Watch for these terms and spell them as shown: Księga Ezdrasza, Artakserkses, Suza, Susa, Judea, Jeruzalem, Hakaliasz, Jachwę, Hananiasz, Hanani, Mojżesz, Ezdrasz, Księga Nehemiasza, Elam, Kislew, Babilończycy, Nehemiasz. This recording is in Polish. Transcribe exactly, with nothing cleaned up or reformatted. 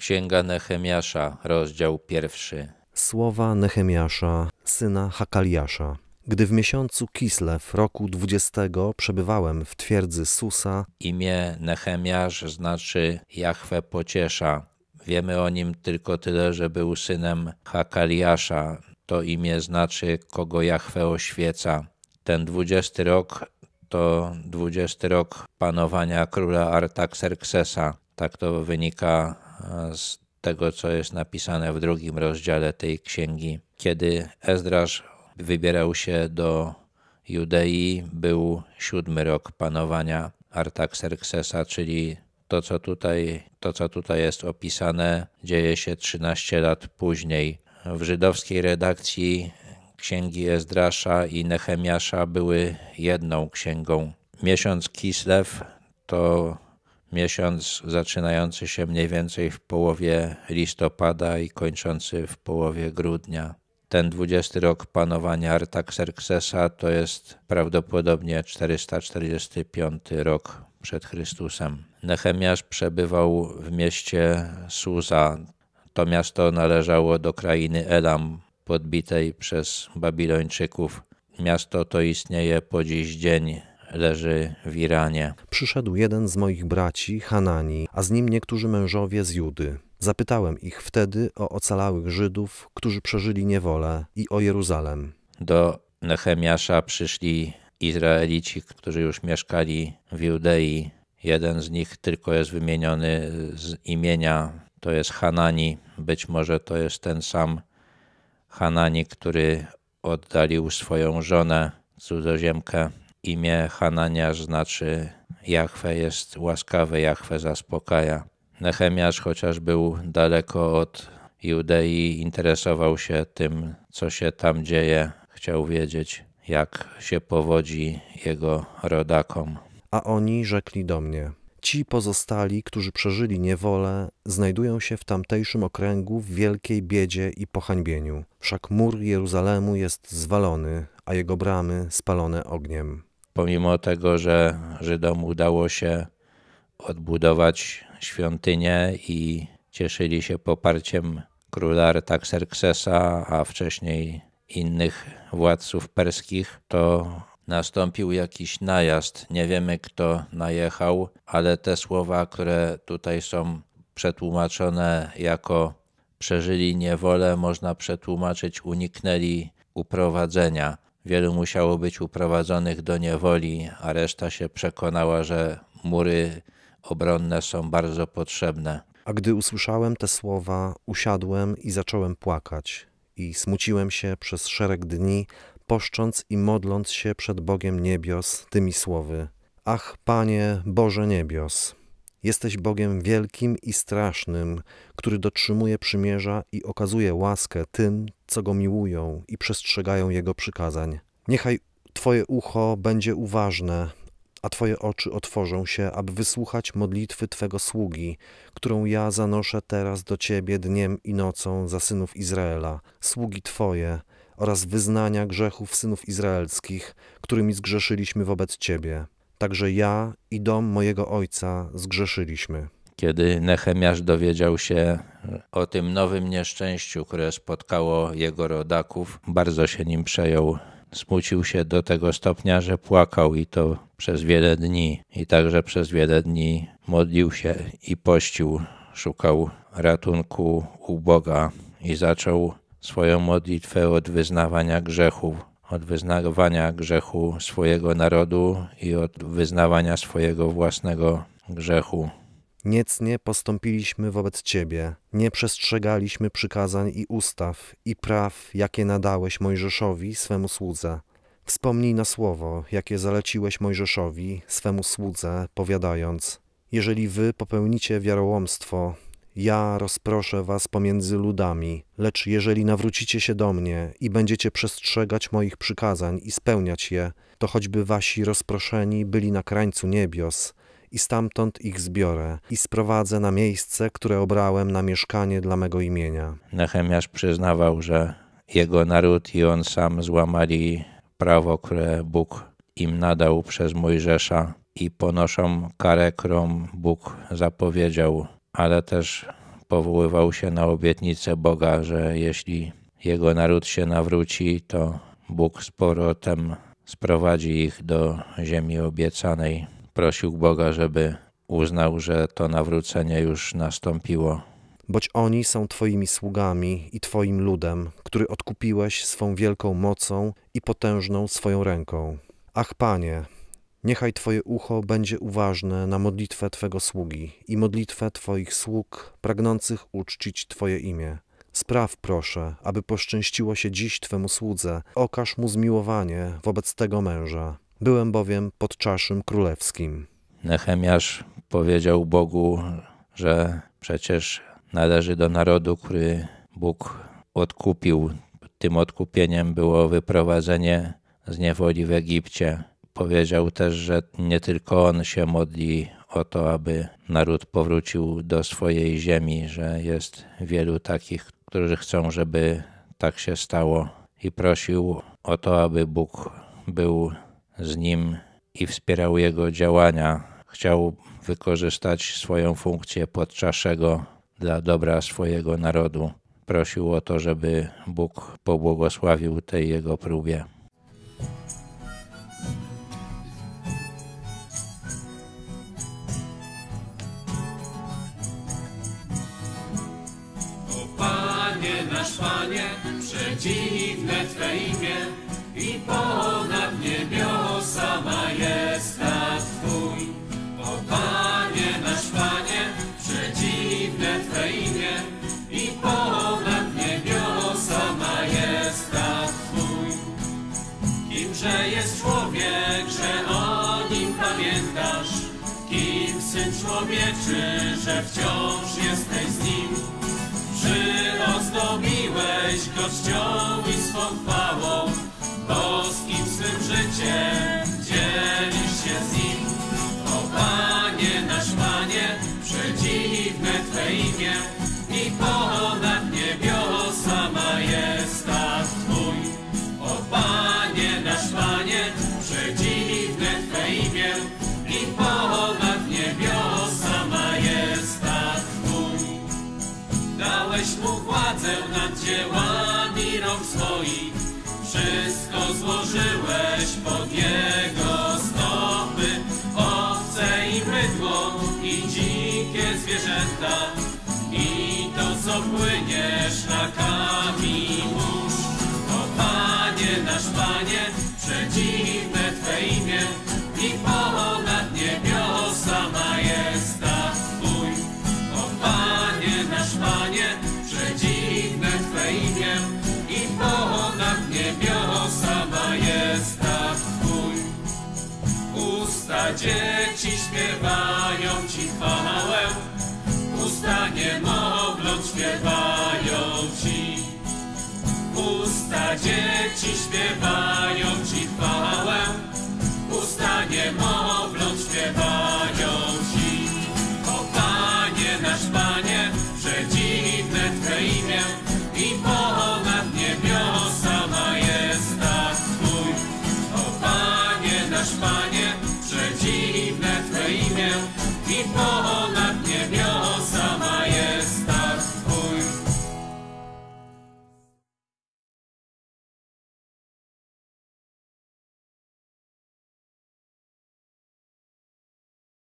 Księga Nehemiasza, rozdział pierwszy. Słowa Nehemiasza, syna Hakaliasza. Gdy w miesiącu Kislew roku dwudziestego przebywałem w twierdzy Susa. Imię Nehemiasz znaczy Jachwę pociesza. Wiemy o nim tylko tyle, że był synem Hakaliasza. To imię znaczy, kogo Jachwę oświeca. Ten dwudziesty rok to dwudziesty rok panowania króla Artakserksesa. Tak to wynika z tego, co jest napisane w drugim rozdziale tej księgi. Kiedy Ezdrasz wybierał się do Judei, był siódmy rok panowania Artakserksesa, czyli to co, tutaj, to, co tutaj jest opisane, dzieje się trzynaście lat później. W żydowskiej redakcji Księgi Ezdrasza i Nehemiasza były jedną księgą. Miesiąc Kislew to miesiąc zaczynający się mniej więcej w połowie listopada i kończący w połowie grudnia. Ten dwudziesty rok panowania Artakserksesa to jest prawdopodobnie czterysta czterdziesty piąty rok przed Chrystusem. Nehemiasz przebywał w mieście Suza. To miasto należało do krainy Elam, podbitej przez Babilończyków. Miasto to istnieje po dziś dzień, leży w Iranie. Przyszedł jeden z moich braci, Hanani, a z nim niektórzy mężowie z Judy. Zapytałem ich wtedy o ocalałych Żydów, którzy przeżyli niewolę, i o Jeruzalem. Do Nehemiasza przyszli Izraelici, którzy już mieszkali w Judei. Jeden z nich tylko jest wymieniony z imienia, to jest Hanani. Być może to jest ten sam Hanani, który oddalił swoją żonę, cudzoziemkę. Imię Hananiasz znaczy Jachwę jest łaskawy, Jachwę zaspokaja. Nehemiasz, chociaż był daleko od Judei, interesował się tym, co się tam dzieje. Chciał wiedzieć, jak się powodzi jego rodakom. A oni rzekli do mnie: ci pozostali, którzy przeżyli niewolę, znajdują się w tamtejszym okręgu w wielkiej biedzie i pohańbieniu. Wszak mur Jeruzalemu jest zwalony, a jego bramy spalone ogniem. Pomimo tego, że Żydom udało się odbudować świątynię i cieszyli się poparciem króla Artakserksesa, a wcześniej innych władców perskich, to nastąpił jakiś najazd. Nie wiemy, kto najechał, ale te słowa, które tutaj są przetłumaczone jako przeżyli niewolę, można przetłumaczyć uniknęli uprowadzenia. Wielu musiało być uprowadzonych do niewoli, a reszta się przekonała, że mury obronne są bardzo potrzebne. A gdy usłyszałem te słowa, usiadłem i zacząłem płakać. I smuciłem się przez szereg dni, poszcząc i modląc się przed Bogiem niebios tymi słowy: ach, Panie, Boże niebios, jesteś Bogiem wielkim i strasznym, który dotrzymuje przymierza i okazuje łaskę tym, co Go miłują i przestrzegają Jego przykazań. Niechaj Twoje ucho będzie uważne, a Twoje oczy otworzą się, aby wysłuchać modlitwy Twego sługi, którą ja zanoszę teraz do Ciebie dniem i nocą za synów Izraela, sługi Twoje, oraz wyznania grzechów synów izraelskich, którymi zgrzeszyliśmy wobec Ciebie. Także ja i dom mojego ojca zgrzeszyliśmy. Kiedy Nehemiasz dowiedział się o tym nowym nieszczęściu, które spotkało jego rodaków, bardzo się nim przejął. Smucił się do tego stopnia, że płakał, i to przez wiele dni. I także przez wiele dni modlił się i pościł. Szukał ratunku u Boga i zaczął swoją modlitwę od wyznawania grzechu, od wyznawania grzechu swojego narodu i od wyznawania swojego własnego grzechu. Niecnie postąpiliśmy wobec Ciebie, nie przestrzegaliśmy przykazań i ustaw i praw, jakie nadałeś Mojżeszowi, swemu słudze. Wspomnij na słowo, jakie zaleciłeś Mojżeszowi, swemu słudze, powiadając: jeżeli wy popełnicie wiarołomstwo, ja rozproszę was pomiędzy ludami, lecz jeżeli nawrócicie się do mnie i będziecie przestrzegać moich przykazań i spełniać je, to choćby wasi rozproszeni byli na krańcu niebios, i stamtąd ich zbiorę i sprowadzę na miejsce, które obrałem na mieszkanie dla mego imienia. Nehemiasz przyznawał, że jego naród i on sam złamali prawo, które Bóg im nadał przez Mojżesza, i ponoszą karę, którą Bóg zapowiedział. Ale też powoływał się na obietnicę Boga, że jeśli jego naród się nawróci, to Bóg z powrotem sprowadzi ich do ziemi obiecanej. Prosił Boga, żeby uznał, że to nawrócenie już nastąpiło. Boć oni są Twoimi sługami i Twoim ludem, który odkupiłeś swą wielką mocą i potężną swoją ręką. Ach, Panie, niechaj Twoje ucho będzie uważne na modlitwę Twego sługi i modlitwę Twoich sług pragnących uczcić Twoje imię. Spraw, proszę, aby poszczęściło się dziś Twemu słudze, okaż mu zmiłowanie wobec tego męża. Byłem bowiem pod czaszym królewskim. Nehemiasz powiedział Bogu, że przecież należy do narodu, który Bóg odkupił. Tym odkupieniem było wyprowadzenie z niewoli w Egipcie. Powiedział też, że nie tylko on się modli o to, aby naród powrócił do swojej ziemi, że jest wielu takich, którzy chcą, żeby tak się stało. I prosił o to, aby Bóg był z nim i wspierał jego działania. Chciał wykorzystać swoją funkcję podczaszego dla dobra swojego narodu. Prosił o to, żeby Bóg pobłogosławił tej jego próbie. O Panie, nasz Panie, przedziwne Twe imię i ponad niebiosa majestat Twój. O Panie, nasz Panie, przedziwne Twe imię i ponad niebiosa majestat Twój. Kimże jest człowiek, że o nim pamiętasz? Kim syn człowieczy, że wciąż jesteś z nim? Przyozdobiłeś go czcią i swą chwałą, boskim swym życiem dzielisz się z nim. O Panie, nasz Panie, przedziwne Twe imię i ponad niebiosa majestat Twój. O Panie, nasz Panie, przedziwne Twe imię i ponad niebiosa majestat Twój. Dałeś mu władzę nad dziełami rąk swoich, wszystko złożyłeś pod jego stopy, owce i bydło i dzikie zwierzęta i to, co płynie szlakami mórz. O Panie, nasz Panie, przedziwne Twe imię i ponad niebiosa majestat Twój. O Panie, nasz Panie, przedziwne Twe imię i ponad niebiosa majestat Twój. Usta dzieci śpiewają Ci chwałę, usta niemowląt śpiewają Ci. Usta dzieci śpiewają Ci chwałę, usta niemowląt śpiewają Ci. O Panie, nasz Panie, przedziwne Twe imię i ponad niebiosa majestat Twój. O Panie, nasz Panie, przedziwne Twe imię i ponad